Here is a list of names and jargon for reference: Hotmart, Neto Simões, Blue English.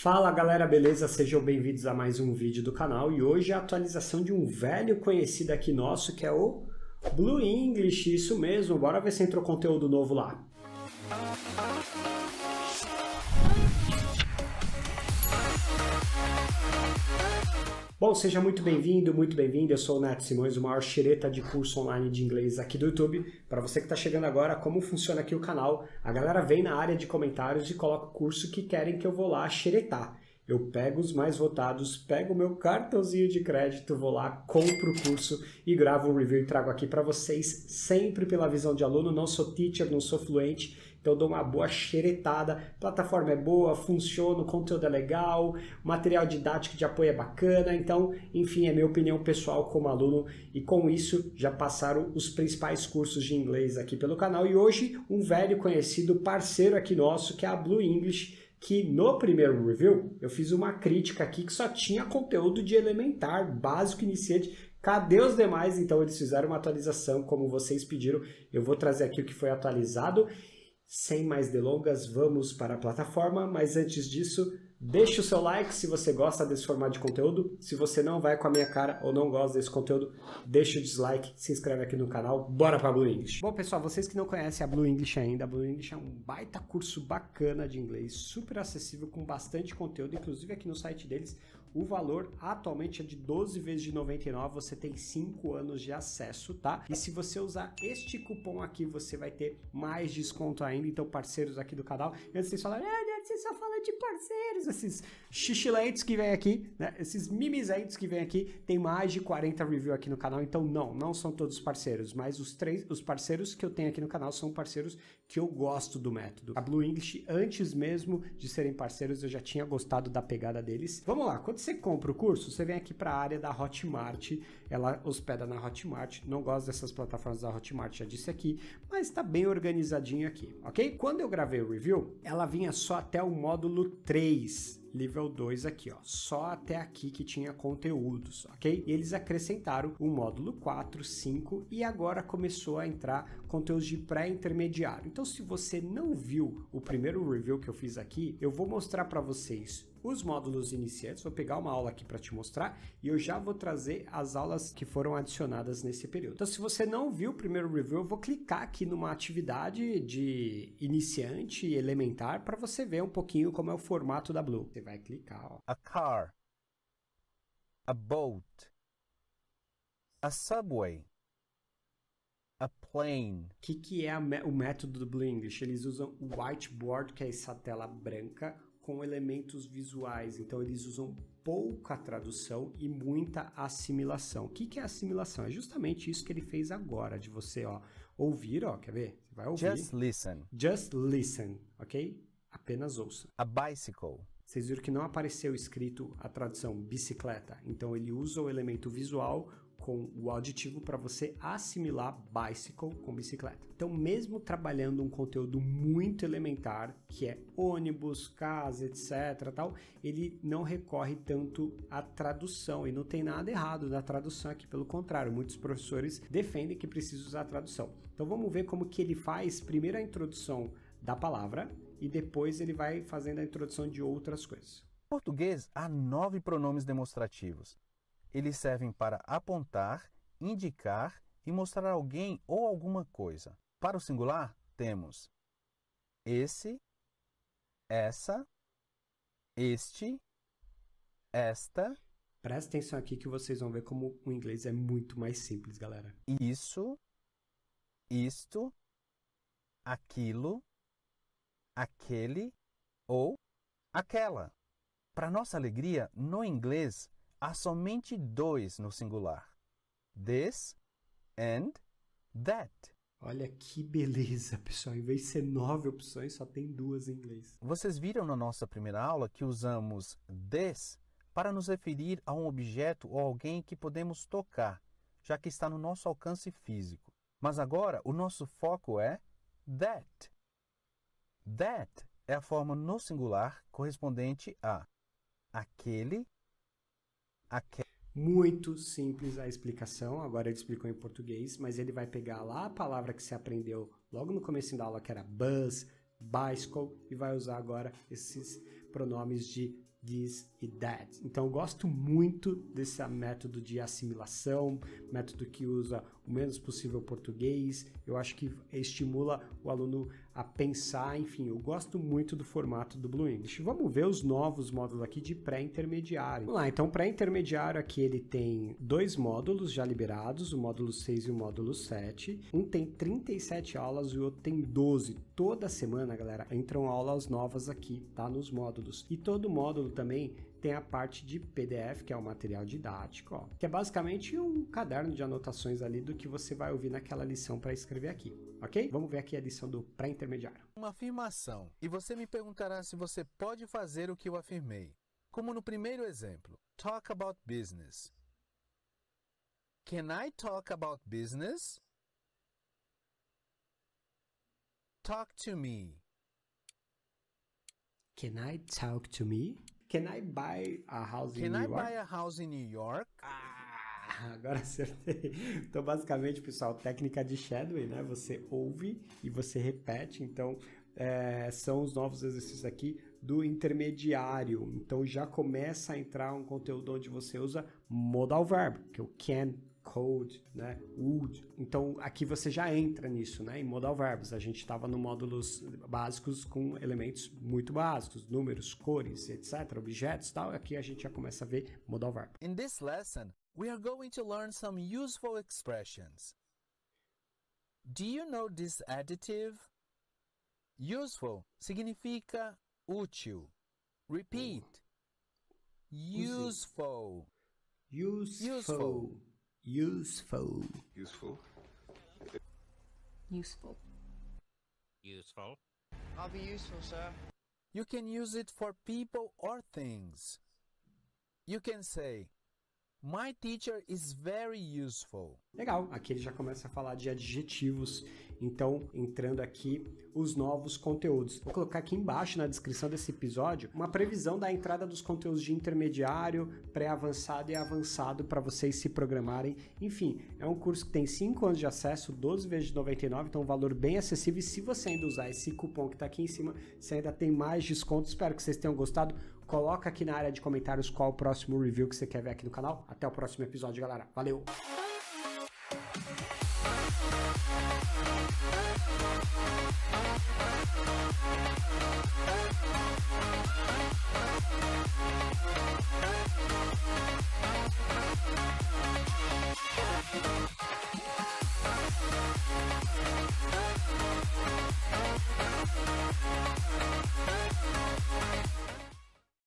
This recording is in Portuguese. Fala galera, beleza? Sejam bem-vindos a mais um vídeo do canal e hoje é a atualização de um velho conhecido aqui nosso que é o Blue English, isso mesmo, bora ver se entrou conteúdo novo lá. Bom, seja muito bem-vindo, muito bem-vinda, eu sou o Neto Simões, o maior xereta de curso online de inglês aqui do YouTube. Para você que está chegando agora, como funciona aqui o canal, a galera vem na área de comentários e coloca o curso que querem que eu vou lá xeretar. Eu pego os mais votados, pego o meu cartãozinho de crédito, vou lá, compro o curso e gravo um review e trago aqui para vocês, sempre pela visão de aluno, não sou teacher, não sou fluente, então eu dou uma boa xeretada, plataforma é boa, funciona, o conteúdo é legal, material didático de apoio é bacana, então, enfim, é minha opinião pessoal como aluno e com isso já passaram os principais cursos de inglês aqui pelo canal e hoje um velho conhecido parceiro aqui nosso que é a Blue English, que no primeiro review eu fiz uma crítica aqui que só tinha conteúdo de elementar, básico, iniciante. Cadê os demais? Então eles fizeram uma atualização como vocês pediram, eu vou trazer aqui o que foi atualizado. Sem mais delongas, vamos para a plataforma, mas antes disso, deixa o seu like se você gosta desse formato de conteúdo. Se você não vai com a minha cara ou não gosta desse conteúdo, deixa o dislike, se inscreve aqui no canal, bora para a Blue English. Bom pessoal, vocês que não conhecem a Blue English ainda, a Blue English é um baita curso bacana de inglês, super acessível, com bastante conteúdo, inclusive aqui no site deles, o valor atualmente é de 12 vezes de 99, você tem 5 anos de acesso, tá? E se você usar este cupom aqui, você vai ter mais desconto ainda, então parceiros aqui do canal, antes vocês falarem, você só fala de parceiros, esses xixilentes que vem aqui, né? Esses mimizentes que vem aqui, tem mais de 40 reviews aqui no canal, então não são todos parceiros, mas os parceiros que eu tenho aqui no canal são parceiros que eu gosto do método. A Blue English, antes mesmo de serem parceiros, eu já tinha gostado da pegada deles. Vamos lá, quando você compra o curso, você vem aqui para a área da Hotmart, ela hospeda na Hotmart, não gosto dessas plataformas da Hotmart, já disse aqui, mas tá bem organizadinho aqui, ok? Quando eu gravei o review, ela vinha só até o módulo 3, nível 2 aqui, ó, só até aqui que tinha conteúdos, ok? E eles acrescentaram o módulo 4, 5 e agora começou a entrar conteúdos de pré-intermediário. Então, se você não viu o primeiro review que eu fiz aqui, eu vou mostrar para vocês os módulos iniciantes, vou pegar uma aula aqui para te mostrar e eu já vou trazer as aulas que foram adicionadas nesse período. Então, se você não viu o primeiro review, eu vou clicar aqui numa atividade de iniciante e elementar para você ver um pouquinho como é o formato da Blue. Você vai clicar, ó. A car, a boat, a subway, a plane. O que é o método do Blue English? Eles usam o whiteboard, que é essa tela branca, com elementos visuais, então eles usam pouca tradução e muita assimilação. O que é assimilação? É justamente isso que ele fez agora, de você, ó, ouvir, ó, quer ver? Você vai ouvir. Just listen. Just listen, ok? Apenas ouça. A bicycle. Vocês viram que não apareceu escrito a tradução bicicleta, então ele usa o elemento visual com o auditivo para você assimilar bicycle com bicicleta. Então, mesmo trabalhando um conteúdo muito elementar, que é ônibus, casa, etc, tal, ele não recorre tanto à tradução e não tem nada errado na tradução aqui, pelo contrário, muitos professores defendem que precisa usar a tradução. Então, vamos ver como que ele faz, primeiro a introdução da palavra e depois ele vai fazendo a introdução de outras coisas. Em português, há 9 pronomes demonstrativos. Eles servem para apontar, indicar e mostrar alguém ou alguma coisa. Para o singular, temos esse, essa, este, esta. Presta atenção aqui que vocês vão ver como o inglês é muito mais simples, galera. Isso, isto, aquilo, aquele ou aquela. Para nossa alegria, no inglês, há somente 2 no singular. This and that. Olha que beleza, pessoal. Em vez de ser 9 opções, só tem 2 em inglês. Vocês viram na nossa primeira aula que usamos this para nos referir a um objeto ou alguém que podemos tocar, já que está no nosso alcance físico. Mas agora o nosso foco é that. That é a forma no singular correspondente a aquele. Muito simples a explicação, agora ele explicou em português, mas ele vai pegar lá a palavra que você aprendeu logo no começo da aula, que era bus, bicycle, e vai usar agora esses pronomes de this e that. Então eu gosto muito desse método de assimilação, método que usa o menos possível português, eu acho que estimula o aluno a pensar, enfim, eu gosto muito do formato do Blue English. Vamos ver os novos módulos aqui de pré-intermediário. Vamos lá, então pré-intermediário aqui ele tem dois módulos já liberados, o módulo 6 e o módulo 7, um tem 37 aulas e o outro tem 12, toda semana, galera, entram aulas novas aqui, tá, nos módulos, e todo módulo também tem a parte de PDF, que é o material didático, ó, que é basicamente um caderno de anotações ali do que você vai ouvir naquela lição para escrever aqui, ok? Vamos ver aqui a lição do pré-intermediário. Uma afirmação, e você me perguntará se você pode fazer o que eu afirmei, como no primeiro exemplo, talk about business. Can I talk about business? Talk to me. Can I talk to me? Can I buy a house in New York? Can I buy a house in New York? Ah, agora acertei. Então, basicamente, pessoal, técnica de shadowing, né? Você ouve e você repete. Então, são os novos exercícios aqui do intermediário. Então, já começa a entrar um conteúdo onde você usa modal verbo, que é o can, could, né, would. Então, aqui você já entra nisso, né, em modal verbos. A gente estava no módulos básicos com elementos muito básicos, números, cores, etc., objetos, tal. Aqui a gente já começa a ver modal verbo. In this lesson, we are going to learn some useful expressions. Do you know this adjective? Useful significa útil. Repeat. Useful. Useful. Useful. Useful. Useful. Useful. I'll be useful, sir. You can use it for people or things. You can say, my teacher is very useful. Legal, aqui ele já começa a falar de adjetivos, então entrando aqui os novos conteúdos. Vou colocar aqui embaixo na descrição desse episódio uma previsão da entrada dos conteúdos de intermediário, pré-avançado e avançado para vocês se programarem. Enfim, é um curso que tem 5 anos de acesso, 12 vezes de 99, então um valor bem acessível. E se você ainda usar esse cupom que está aqui em cima, você ainda tem mais desconto. Espero que vocês tenham gostado. Coloca aqui na área de comentários qual o próximo review que você quer ver aqui no canal. Até o próximo episódio, galera. Valeu!